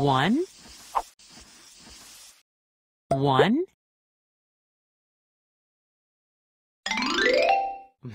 1 1.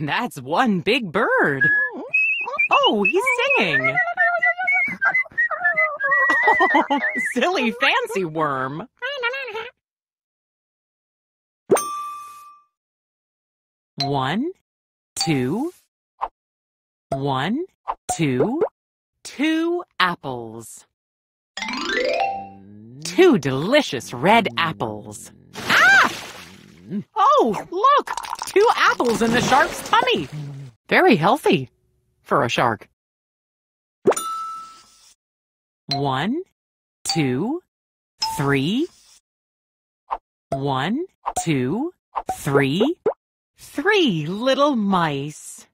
That's one big bird. Oh, he's singing. Oh, silly fancy worm. One, two, 1 2 2 apples. 2 delicious red apples. Ah! Oh, look! 2 apples in the shark's tummy. Very healthy for a shark. 1 2 3. 1 2 3. 3 little mice.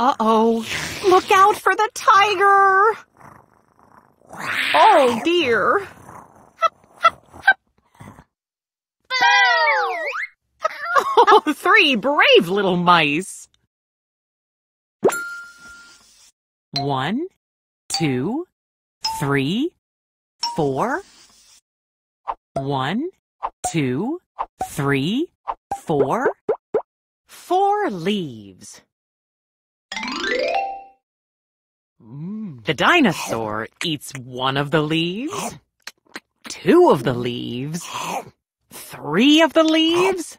Uh-oh, look out for the tiger. Oh, dear. Oh, 3 brave little mice. 1 2 3 4. 1 2 3 4. 4 leaves. The dinosaur eats 1 of the leaves, 2 of the leaves, 3 of the leaves,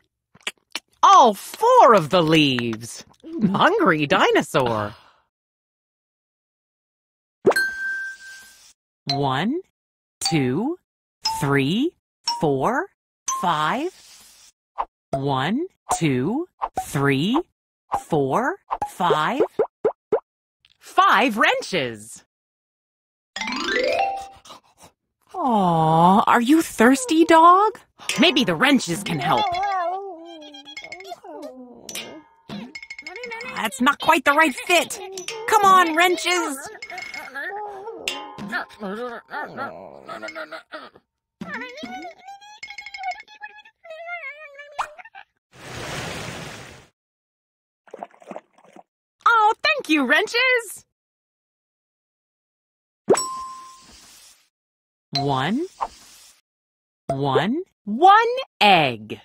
all 4 of the leaves. Hungry dinosaur. 1 2 3 4 5. 1 2 3 4 5. 5 wrenches. Aw, are you thirsty, dog? Maybe the wrenches can help. That's not quite the right fit. Come on, wrenches. Oh, thank you, wrenches. 1 1 1 egg.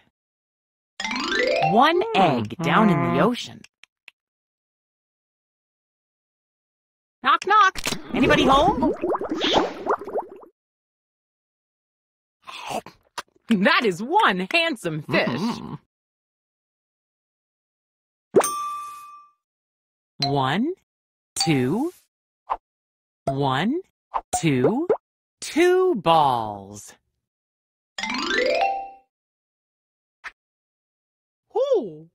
1 egg down in the ocean. Knock, knock. Anybody home? That is 1 handsome fish. Mm-hmm. 1 2 1 2. 2 balls. Ooh.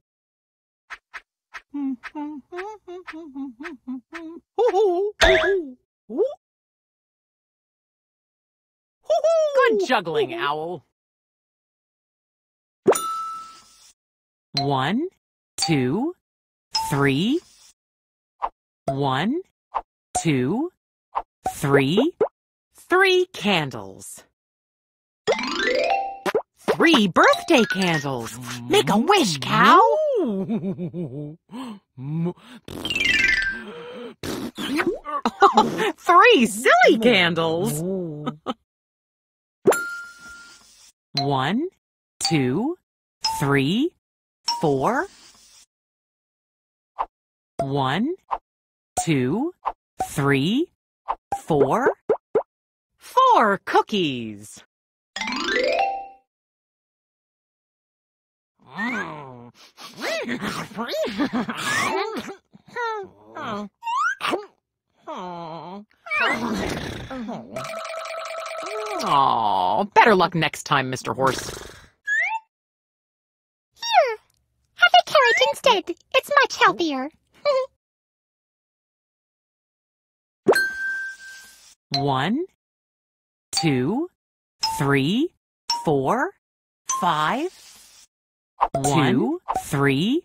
Good juggling, owl. 1 2 3. 1 2 3. 3 candles. 3 birthday candles. Make a wish, cow. Oh, 3 silly candles. 1 2 3 4. 1 2 3 4. 4 cookies. Oh, better luck next time, Mr. Horse. Here, have a carrot instead. It's much healthier. 1 2 3 4 5. 1 2 3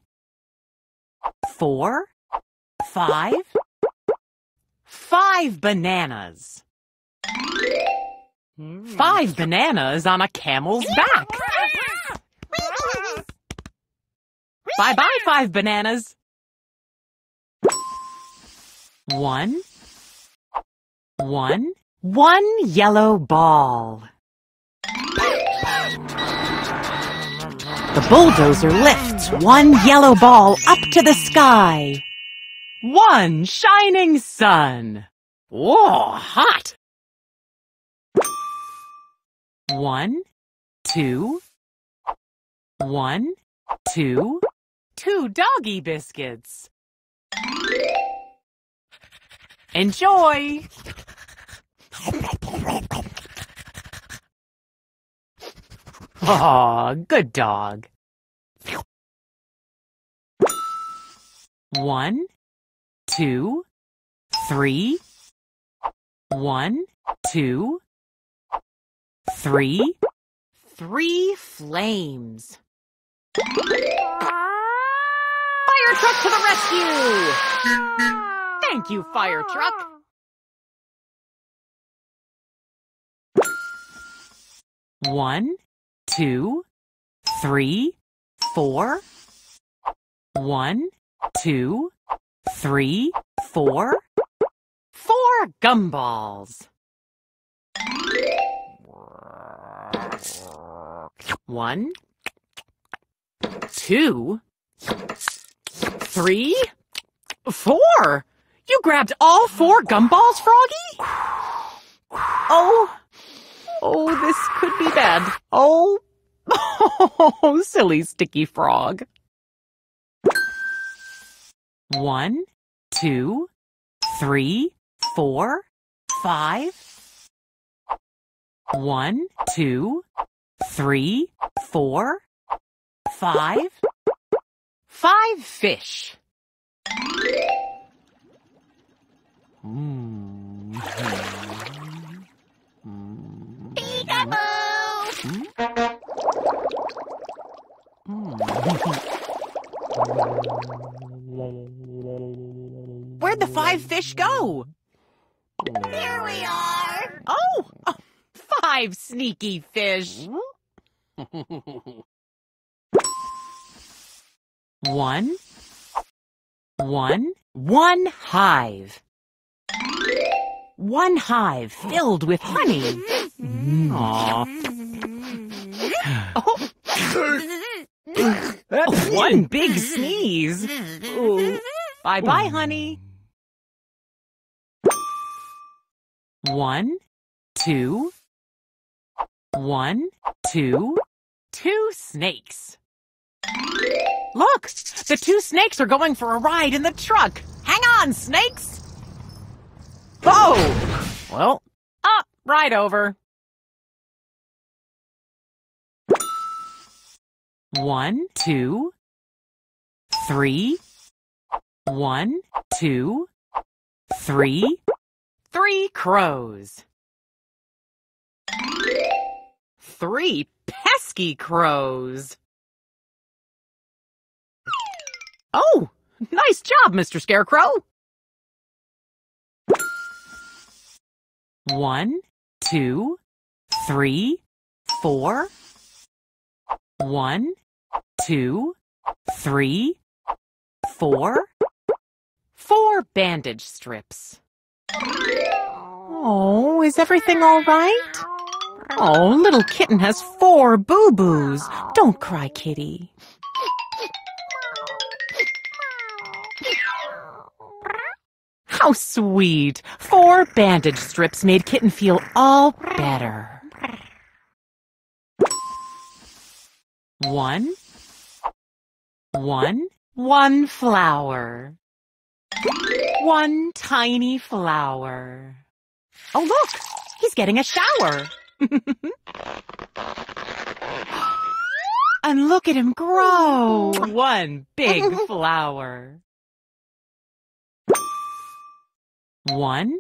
4 5. 5 bananas. 5 bananas on a camel's back. Bye-bye, 5 bananas. 1 One yellow ball. The bulldozer lifts one yellow ball up to the sky. One shining sun. Whoa, hot! 1, 2, 1, 2, two doggy biscuits. Enjoy! Aw, good dog. 1, 2, 3. 1, 2, 3. Three flames. Fire truck to the rescue! Thank you, fire truck. 1, 2, 3, 4. 1, 2, 3, 4. Four gumballs. 1, 2, 3, 4. You grabbed all four gumballs, Froggy? Oh, this could be bad. Oh, silly sticky frog. 1, 2, 3, 4, 5. 1, 2, 3, 4, 5. Five fish. Where'd the five fish go? Here we are. Oh, five sneaky fish. 1, 1, 1 hive. One hive filled with honey. That's one big sneeze. Bye-bye, honey. 1, 2, 1, 2, two snakes. Look, the two snakes are going for a ride in the truck. Hang on, snakes. Oh! Well, up, right over. 1, 2, 3. 1, 2, 3. Three crows. Three pesky crows. Oh, nice job, Mr. Scarecrow. 1, 2, 3, 4. 1, 2, 3, 4. Four bandage strips. Oh, is everything all right? Oh, little kitten has four boo-boos. Don't cry, kitty. How sweet! Four bandage strips made Kitten feel all better. 1, 1, 1 flower. One tiny flower. Oh, look! He's getting a shower. And look at him grow. One big flower. 1,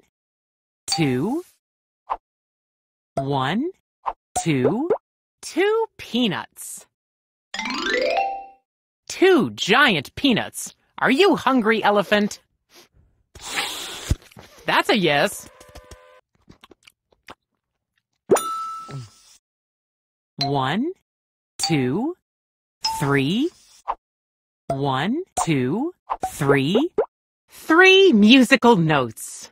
2, 1, 2, two peanuts. Two giant peanuts. Are you hungry, elephant? That's a yes. 1, 2, 3. 1, 2, 3. Three musical notes.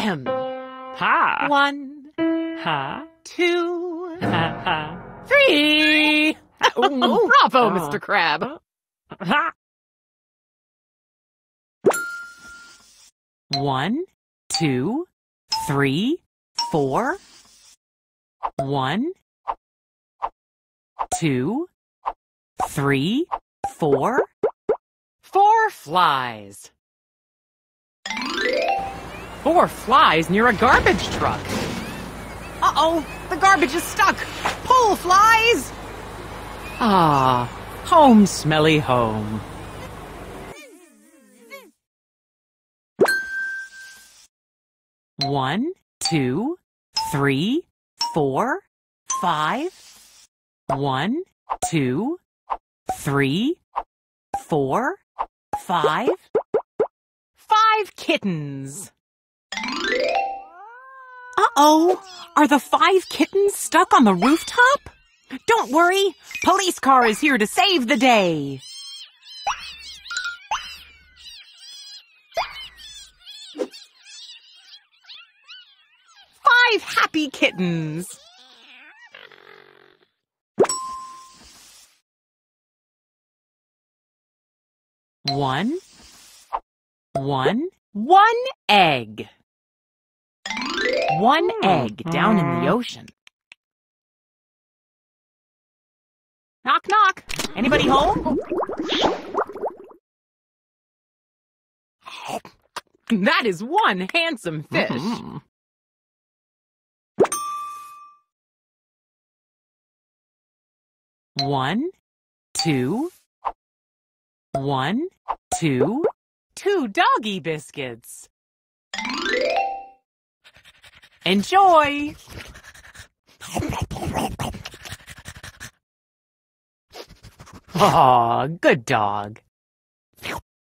Ha. One. Ha. Two. Ha. Ha. Three. Ooh, bravo, Mr. Crab. Ha. One, two, three, four. One, two, three, four. Four flies. 4 flies near a garbage truck. Uh-oh, the garbage is stuck. Pull, flies! Ah, home, smelly home. One, two, three, four, five. One, two, three, four, five. 5 kittens. Uh-oh! Are the 5 kittens stuck on the rooftop? Don't worry! Police car is here to save the day! Five happy kittens! One egg. 1 egg down in the ocean. Knock, knock. Anybody home? That is 1 handsome fish. One, two. 1, 2. 2 doggy biscuits. Enjoy! Aw, good dog.